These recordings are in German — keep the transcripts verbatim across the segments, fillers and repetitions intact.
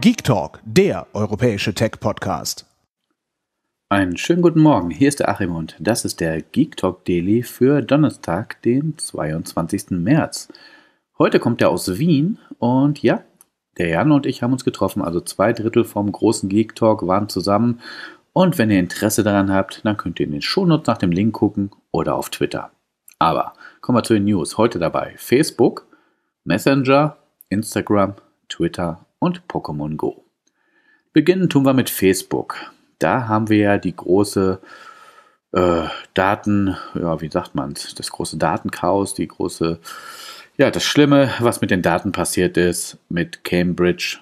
GeekTalk, der europäische Tech-Podcast. Einen schönen guten Morgen, hier ist der Achim und das ist der GeekTalk Daily für Donnerstag, den zweiundzwanzigsten März. Heute kommt er aus Wien und ja, der Jan und ich haben uns getroffen, also zwei Drittel vom großen GeekTalk waren zusammen. Und wenn ihr Interesse daran habt, dann könnt ihr in den Shownotes nach dem Link gucken oder auf Twitter. Aber kommen wir zu den News. Heute dabei Facebook, Messenger, Instagram, Twitter und Pokémon Go. Beginnen tun wir mit Facebook. Da haben wir ja die große äh, Daten, ja, wie sagt man es, das große Datenchaos, die große, ja, das Schlimme, was mit den Daten passiert ist, mit Cambridge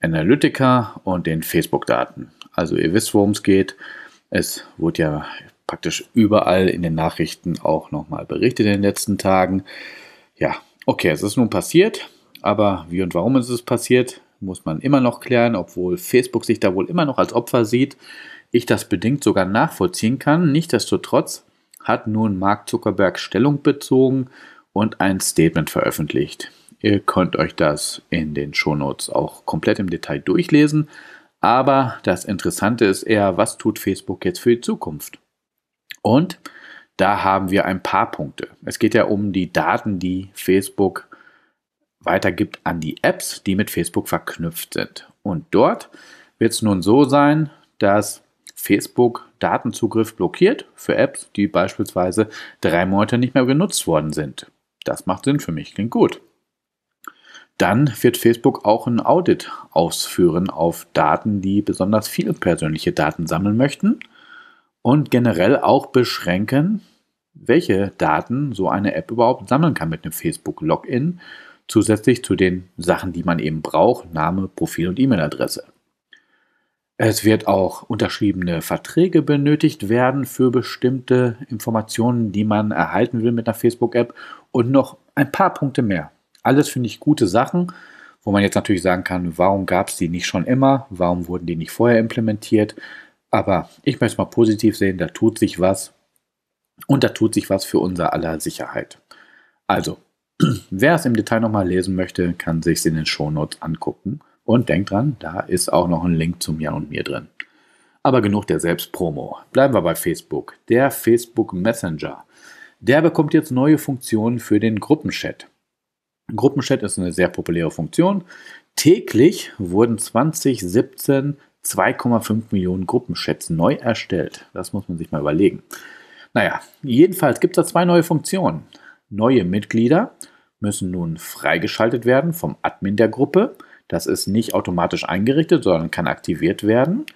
Analytica und den Facebook-Daten. Also ihr wisst, worum es geht. Es wurde ja praktisch überall in den Nachrichten auch nochmal berichtet in den letzten Tagen. Ja, okay, es ist nun passiert. Aber wie und warum ist es passiert, muss man immer noch klären, obwohl Facebook sich da wohl immer noch als Opfer sieht. Ich das bedingt sogar nachvollziehen kann. Nichtsdestotrotz hat nun Mark Zuckerberg Stellung bezogen und ein Statement veröffentlicht. Ihr könnt euch das in den Shownotes auch komplett im Detail durchlesen. Aber das Interessante ist eher, was tut Facebook jetzt für die Zukunft? Und da haben wir ein paar Punkte. Es geht ja um die Daten, die Facebook weitergibt an die Apps, die mit Facebook verknüpft sind. Und dort wird es nun so sein, dass Facebook Datenzugriff blockiert für Apps, die beispielsweise drei Monate nicht mehr genutzt worden sind. Das macht Sinn für mich, klingt gut. Dann wird Facebook auch ein Audit ausführen auf Daten, die besonders viele persönliche Daten sammeln möchten und generell auch beschränken, welche Daten so eine App überhaupt sammeln kann mit einem Facebook-Login, zusätzlich zu den Sachen, die man eben braucht, Name, Profil und E-Mail-Adresse. Es wird auch unterschriebene Verträge benötigt werden für bestimmte Informationen, die man erhalten will mit einer Facebook-App und noch ein paar Punkte mehr. Alles finde ich gute Sachen, wo man jetzt natürlich sagen kann, warum gab es die nicht schon immer, warum wurden die nicht vorher implementiert, aber ich möchte es mal positiv sehen, da tut sich was und da tut sich was für unser aller Sicherheit. Also, wer es im Detail nochmal lesen möchte, kann sich es in den Shownotes angucken. Und denkt dran, da ist auch noch ein Link zum Jan und mir drin. Aber genug der Selbstpromo. Bleiben wir bei Facebook. Der Facebook Messenger. Der bekommt jetzt neue Funktionen für den Gruppenchat. Gruppenchat ist eine sehr populäre Funktion. Täglich wurden zwanzig siebzehn zwei Komma fünf Millionen Gruppenchats neu erstellt. Das muss man sich mal überlegen. Naja, jedenfalls gibt es da zwei neue Funktionen. Neue Mitglieder müssen nun freigeschaltet werden vom Admin der Gruppe. Das ist nicht automatisch eingerichtet, sondern kann aktiviert werden.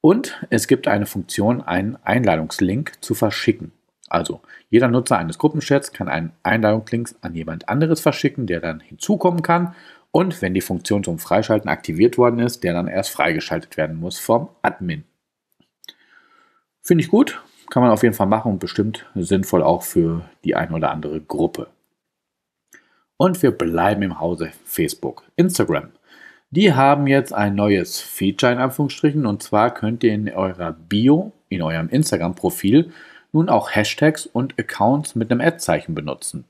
Und es gibt eine Funktion, einen Einladungslink zu verschicken. Also jeder Nutzer eines Gruppenchats kann einen Einladungslink an jemand anderes verschicken, der dann hinzukommen kann. Und wenn die Funktion zum Freischalten aktiviert worden ist, der dann erst freigeschaltet werden muss vom Admin. Finde ich gut. Kann man auf jeden Fall machen und bestimmt sinnvoll auch für die ein oder andere Gruppe. Und wir bleiben im Hause Facebook. Instagram. Die haben jetzt ein neues Feature in Anführungsstrichen und zwar könnt ihr in eurer Bio, in eurem Instagram-Profil nun auch Hashtags und Accounts mit einem Ad-Zeichen benutzen.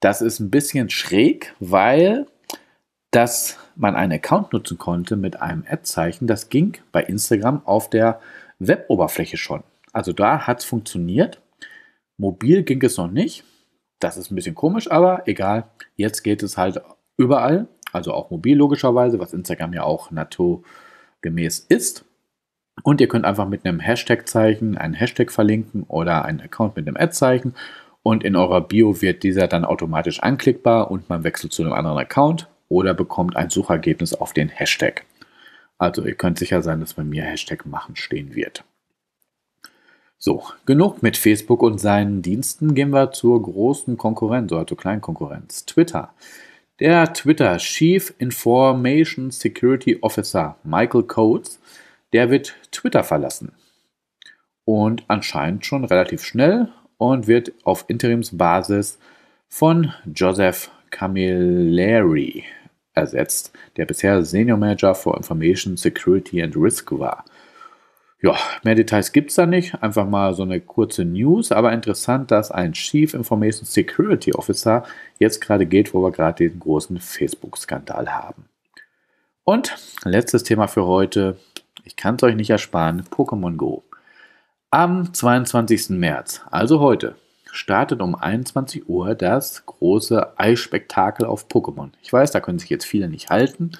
Das ist ein bisschen schräg, weil dass man einen Account nutzen konnte mit einem Ad-Zeichen, das ging bei Instagram auf der Web-Oberfläche schon. Also da hat es funktioniert. Mobil ging es noch nicht. Das ist ein bisschen komisch, aber egal. Jetzt geht es halt überall. Also auch mobil logischerweise, was Instagram ja auch naturgemäß ist. Und ihr könnt einfach mit einem Hashtag-Zeichen einen Hashtag verlinken oder einen Account mit einem Ad-Zeichen. Und in eurer Bio wird dieser dann automatisch anklickbar und man wechselt zu einem anderen Account oder bekommt ein Suchergebnis auf den Hashtag. Also ihr könnt sicher sein, dass bei mir Hashtag machen stehen wird. So, genug mit Facebook und seinen Diensten, gehen wir zur großen Konkurrenz oder zur kleinen Konkurrenz, Twitter. Der Twitter Chief Information Security Officer Michael Coates, der wird Twitter verlassen und anscheinend schon relativ schnell und wird auf Interimsbasis von Joseph Camilleri ersetzt, der bisher Senior Manager for Information Security and Risk war. Ja, mehr Details gibt es da nicht, einfach mal so eine kurze News, aber interessant, dass ein Chief Information Security Officer jetzt gerade geht, wo wir gerade den großen Facebook-Skandal haben. Und letztes Thema für heute, ich kann es euch nicht ersparen, Pokémon Go. Am zweiundzwanzigsten März, also heute, startet um einundzwanzig Uhr das große Eisspektakel auf Pokémon. Ich weiß, da können sich jetzt viele nicht halten.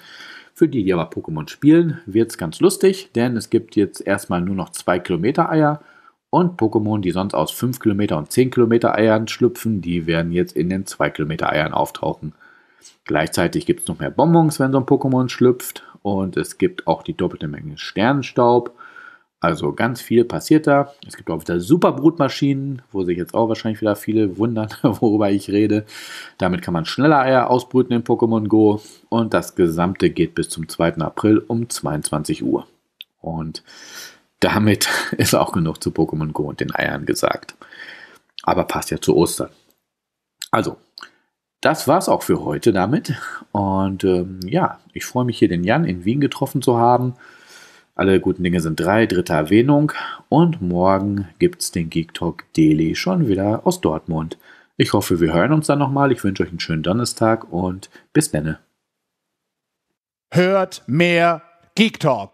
Für die, die aber Pokémon spielen, wird es ganz lustig, denn es gibt jetzt erstmal nur noch zwei Kilometer Eier und Pokémon, die sonst aus fünf Kilometer und zehn Kilometer Eiern schlüpfen, die werden jetzt in den zwei Kilometer Eiern auftauchen. Gleichzeitig gibt es noch mehr Bonbons, wenn so ein Pokémon schlüpft, und es gibt auch die doppelte Menge Sternenstaub. Also ganz viel passiert da. Es gibt auch wieder Superbrutmaschinen, wo sich jetzt auch wahrscheinlich wieder viele wundern, worüber ich rede. Damit kann man schneller Eier ausbrüten in Pokémon Go. Und das Gesamte geht bis zum zweiten April um zweiundzwanzig Uhr. Und damit ist auch genug zu Pokémon Go und den Eiern gesagt. Aber passt ja zu Ostern. Also, das war's auch für heute damit. Und ähm, ja, ich freue mich, hier den Jan in Wien getroffen zu haben. Alle guten Dinge sind drei, dritte Erwähnung, und morgen gibt es den GeekTalk Daily schon wieder aus Dortmund. Ich hoffe, wir hören uns dann nochmal. Ich wünsche euch einen schönen Donnerstag und bis dann. Hört mehr GeekTalk.